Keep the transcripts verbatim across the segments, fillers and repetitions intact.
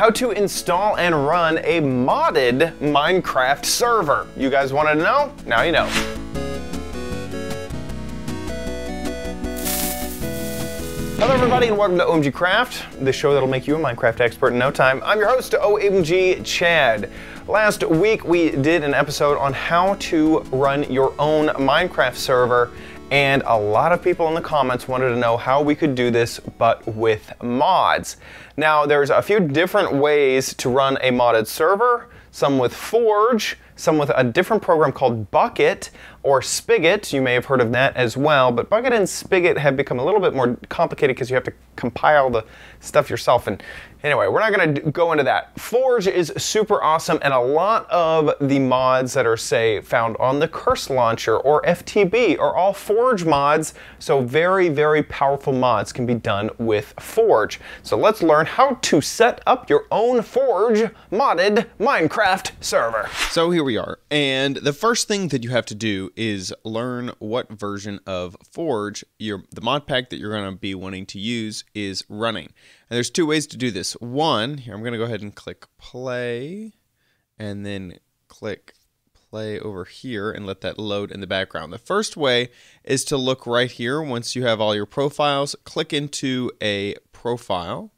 how to install and run a modded Minecraft server. You guys wanted to know? Now you know. Hello everybody and welcome to O M G craft, the show that'll make you a Minecraft expert in no time. I'm your host, O M G Chad. Last week we did an episode on how to run your own Minecraft server, and a lot of people in the comments wanted to know how we could do this but with mods. Now there's a few different ways to run a modded server, some with Forge, some with a different program called Bukkit or Spigot. You may have heard of that as well, but Bukkit and Spigot have become a little bit more complicated because you have to compile the stuff yourself. And anyway, we're not gonna go into that. Forge is super awesome, and a lot of the mods that are, say, found on the Curse Launcher or F T B are all Forge mods, so very, very powerful mods can be done with Forge. So let's learn how to set up your own Forge modded Minecraft server. So here we are, and the first thing that you have to do is learn what version of Forge your the mod pack that you're going to be wanting to use is running. And there's two ways to do this. One, here I'm going to go ahead and click play and then click play over here and let that load in the background. The first way is to look right here. Once you have all your profiles, click into a profile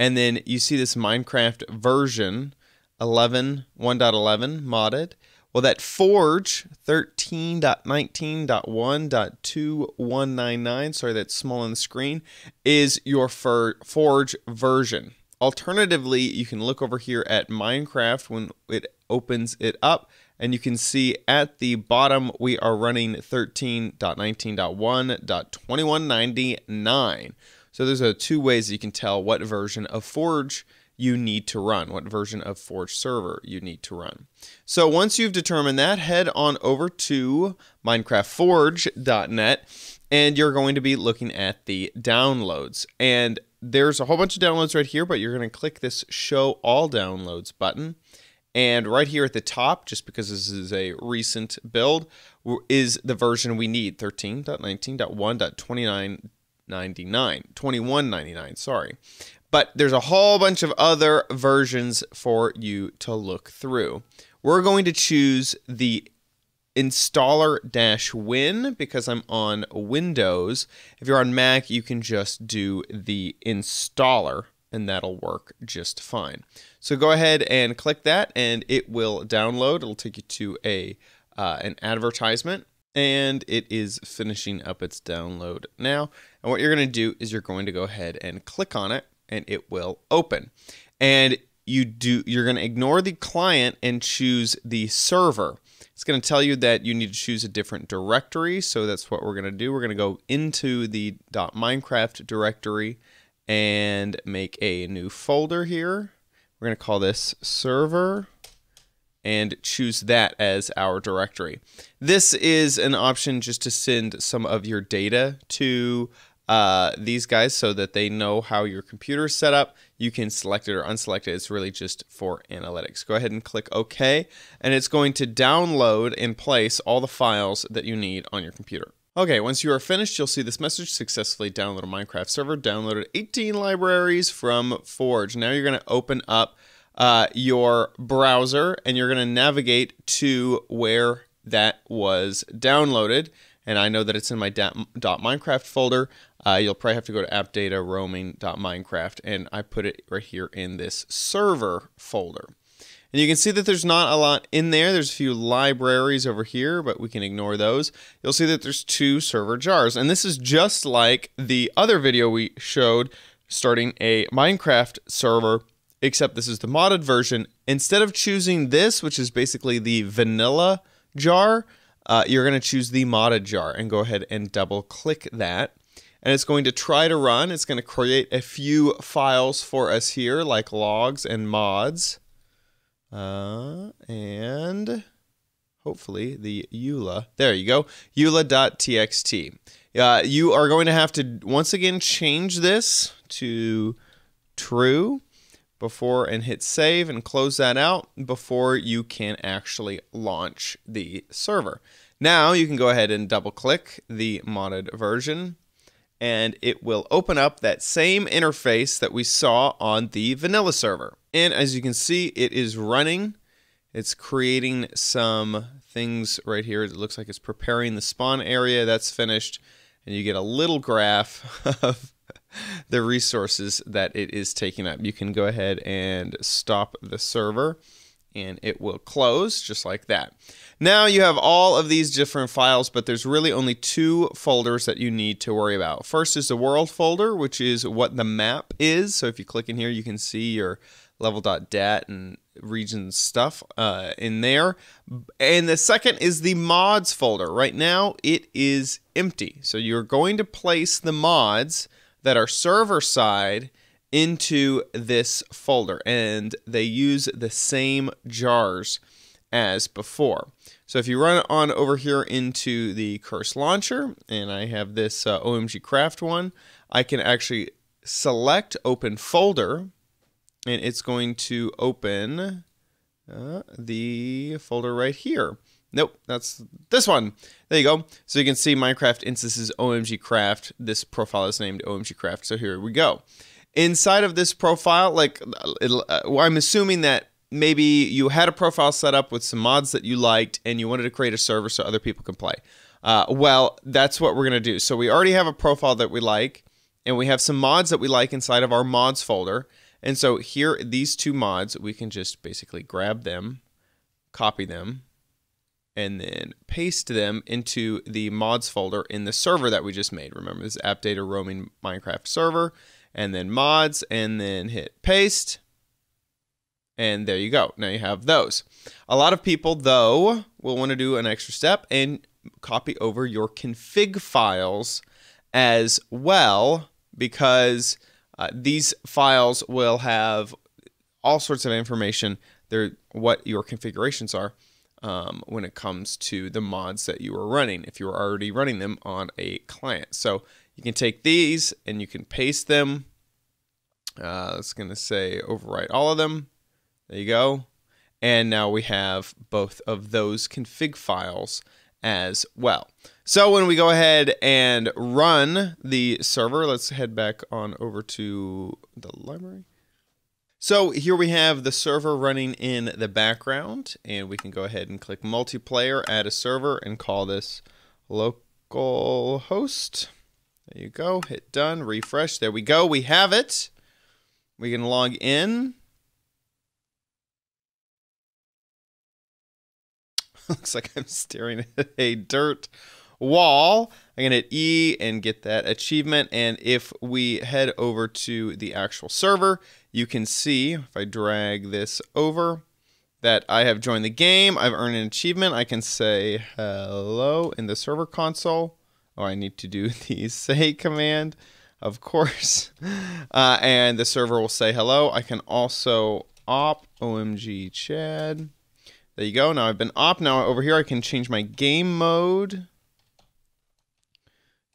and then you see this Minecraft version eleven, one point eleven modded. Well, that Forge thirteen point nineteen point one point two one nine nine, sorry that's small on the screen, is your Forge version. Alternatively, you can look over here at Minecraft when it opens it up, and you can see at the bottom we are running thirteen point nineteen point one point two one nine nine. So there's a two ways you can tell what version of Forge you need to run, what version of Forge server you need to run. So once you've determined that, head on over to minecraft forge dot net and you're going to be looking at the downloads. And there's a whole bunch of downloads right here, but you're going to click this show all downloads button. And right here at the top, just because this is a recent build, is the version we need, thirteen point nineteen point one point two nine nine nine, twenty-one ninety-nine, sorry. But there's a whole bunch of other versions for you to look through. We're going to choose the installer-win because I'm on Windows. If you're on Mac, you can just do the installer and that'll work just fine. So go ahead and click that and it will download. It'll take you to a uh, an advertisement. And it is finishing up its download now. And what you're going to do is you're going to go ahead and click on it and it will open. And you do, you're going to ignore the client and choose the server. It's going to tell you that you need to choose a different directory. So that's what we're going to do. We're going to go into the .minecraft directory and make a new folder here. We're going to call this server and choose that as our directory. This is an option just to send some of your data to uh, these guys so that they know how your computer is set up. You can select it or unselect it. It's really just for analytics. Go ahead and click OK, and it's going to download and place all the files that you need on your computer. Okay, once you are finished, you'll see this message, successfully downloaded Minecraft server, downloaded eighteen libraries from Forge. Now you're gonna open up Uh, your browser and you're going to navigate to where that was downloaded. And I know that it's in my .minecraft folder. Uh, you'll probably have to go to app data roaming.minecraft, and I put it right here in this server folder. And you can see that there's not a lot in there. There's a few libraries over here, but we can ignore those. You'll see that there's two server jars, and this is just like the other video we showed, starting a Minecraft server, except this is the modded version. Instead of choosing this, which is basically the vanilla jar, uh, you're going to choose the modded jar and go ahead and double click that. And it's going to try to run. It's going to create a few files for us here, like logs and mods. Uh, and hopefully the E U L A. There you go, E U L A dot T X T. Uh, you are going to have to, once again, change this to true before and hit save and close that out before you can actually launch the server. Now you can go ahead and double click the modded version and it will open up that same interface that we saw on the vanilla server. And as you can see, it is running. It's creating some things right here. It looks like it's preparing the spawn area. That's finished. And you get a little graph of the resources that it is taking up. You can go ahead and stop the server, and it will close just like that. Now you have all of these different files, but there's really only two folders that you need to worry about. First is the world folder, which is what the map is. So if you click in here, you can see your level.dat and region stuff uh, in there. And the second is the mods folder. Right now it is empty. So you're going to place the mods that are server side into this folder, and they use the same jars as before. So if you run on over here into the Curse Launcher, and I have this uh, OMGcraft one, I can actually select open folder, and it's going to open uh, the folder right here. Nope, that's this one. There you go. So you can see Minecraft instances OMGcraft. This profile is named OMGcraft. So here we go. Inside of this profile, like it'll, uh, well, I'm assuming that maybe you had a profile set up with some mods that you liked, and you wanted to create a server so other people can play. Uh, well, that's what we're gonna do. So we already have a profile that we like, and we have some mods that we like inside of our mods folder. And so here, these two mods, we can just basically grab them, copy them, and then paste them into the mods folder in the server that we just made. Remember, this is app data roaming Minecraft server, and then mods, and then hit paste. And there you go. Now you have those. A lot of people, though, will want to do an extra step and copy over your config files as well, because uh, these files will have all sorts of information. They're what your configurations are. Um, when it comes to the mods that you are running, if you were already running them on a client. So you can take these and you can paste them. Uh, it's going to say overwrite all of them. There you go. And now we have both of those config files as well. So when we go ahead and run the server, let's head back on over to the library. So here we have the server running in the background, and we can go ahead and click multiplayer, add a server, and call this localhost. There you go, hit done, refresh, there we go, we have it. We can log in. Looks like I'm staring at a dirt wall. I'm gonna hit E and get that achievement, and if we head over to the actual server, you can see, if I drag this over, that I have joined the game, I've earned an achievement. I can say hello in the server console. Oh, I need to do the say command, of course. Uh, and the server will say hello. I can also op O M G Chad. There you go, now I've been op. Now over here I can change my game mode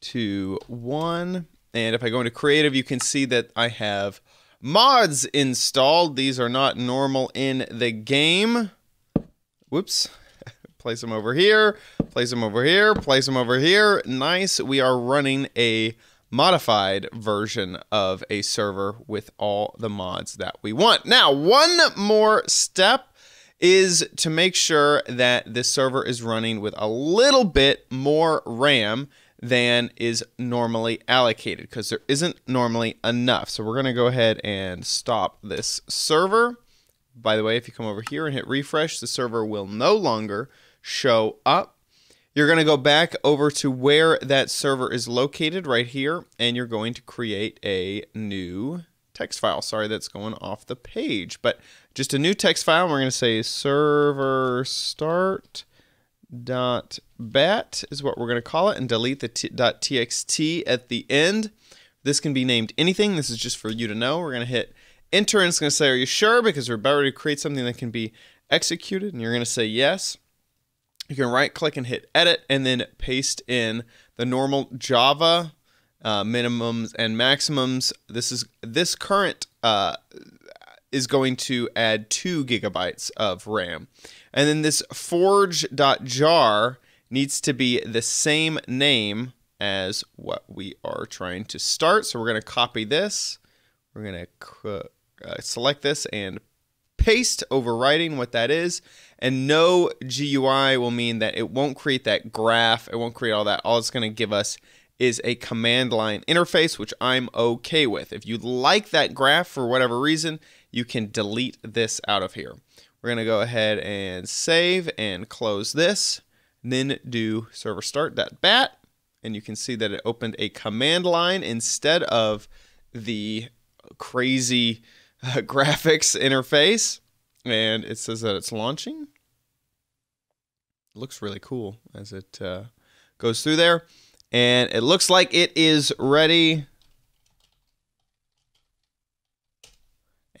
to one. And if I go into creative, you can see that I have mods installed. These are not normal in the game. Whoops. Place them over here, place them over here, place them over here. Nice. We are running a modified version of a server with all the mods that we want. Now, one more step is to make sure that this server is running with a little bit more RAM than is normally allocated, because there isn't normally enough. So we're going to go ahead and stop this server. By the way, if you come over here and hit refresh, the server will no longer show up. You're going to go back over to where that server is located right here, and you're going to create a new text file. Sorry, that's going off the page, but just a new text file. We're going to say server start dot bat is what we're going to call it, and delete the .txt at the end. This can be named anything. This is just for you to know. We're going to hit enter, and it's going to say, are you sure? Because we're about to create something that can be executed, and you're going to say yes. You can right click and hit edit, and then paste in the normal Java uh, minimums and maximums. This is this current uh, is going to add two gigabytes of RAM. And then this forge.jar needs to be the same name as what we are trying to start. So we're going to copy this. We're going to uh, select this and paste, overriding what that is. And no G U I will mean that it won't create that graph. It won't create all that. All it's going to give us is a command line interface, which I'm okay with. If you like that graph for whatever reason, you can delete this out of here. We're going to go ahead and save and close this. Then do server start that bat. And you can see that it opened a command line instead of the crazy uh, graphics interface. And it says that it's launching. It looks really cool as it uh, goes through there. And it looks like it is ready.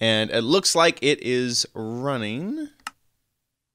And it looks like it is running.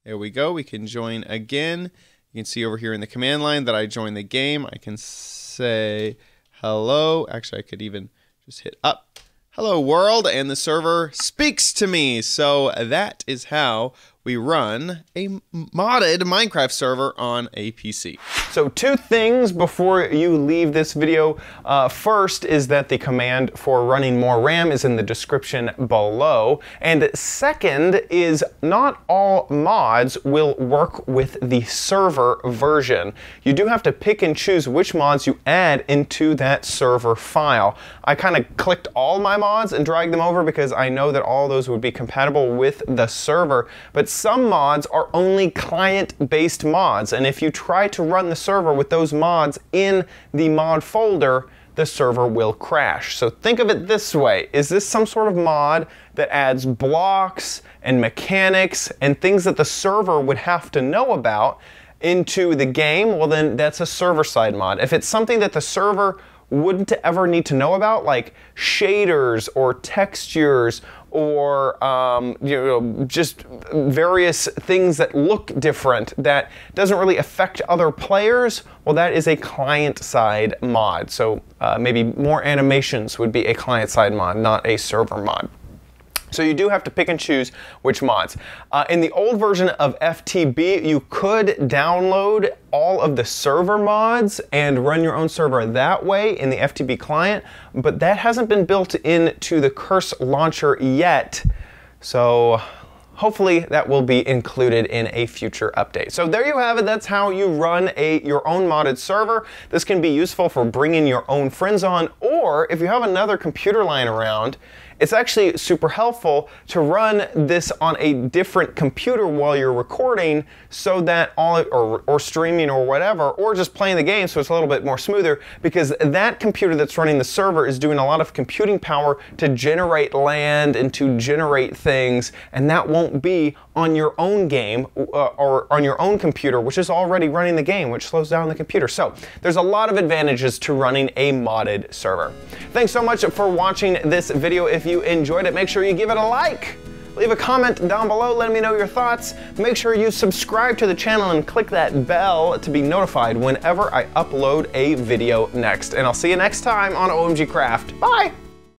There we go. We can join again. You can see over here in the command line that I joined the game. I can say hello. Actually, I could even just hit up. Hello world, and the server speaks to me. So that is how we run a modded Minecraft server on a P C. So two things before you leave this video. Uh, first is that the command for running more RAM is in the description below. And second is not all mods will work with the server version. You do have to pick and choose which mods you add into that server file. I kind of clicked all my mods and drag them over because I know that all those would be compatible with the server, but some mods are only client-based mods, and if you try to run the server with those mods in the mod folder, the server will crash. So think of it this way. Is this some sort of mod that adds blocks and mechanics and things that the server would have to know about into the game? Well, then that's a server-side mod. If it's something that the server wouldn't ever need to know about, like shaders or textures or um, you know, just various things that look different that doesn't really affect other players, well, that is a client-side mod. So uh, maybe more animations would be a client-side mod, not a server mod. So you do have to pick and choose which mods. Uh, in the old version of F T B, you could download all of the server mods and run your own server that way in the F T B client, but that hasn't been built into the Curse Launcher yet. So hopefully that will be included in a future update. So there you have it. That's how you run a your own modded server. This can be useful for bringing your own friends on, or if you have another computer lying around, it's actually super helpful to run this on a different computer while you're recording, so that all or, or streaming or whatever, or just playing the game, so it's a little bit more smoother, because that computer that's running the server is doing a lot of computing power to generate land and to generate things, and that won't be on your own game uh, or on your own computer, which is already running the game, which slows down the computer. So there's a lot of advantages to running a modded server. Thanks so much for watching this video. If you enjoyed it, make sure you give it a like. Leave a comment down below, let me know your thoughts. Make sure you subscribe to the channel and click that bell to be notified whenever I upload a video next. And I'll see you next time on O M G Craft. Bye!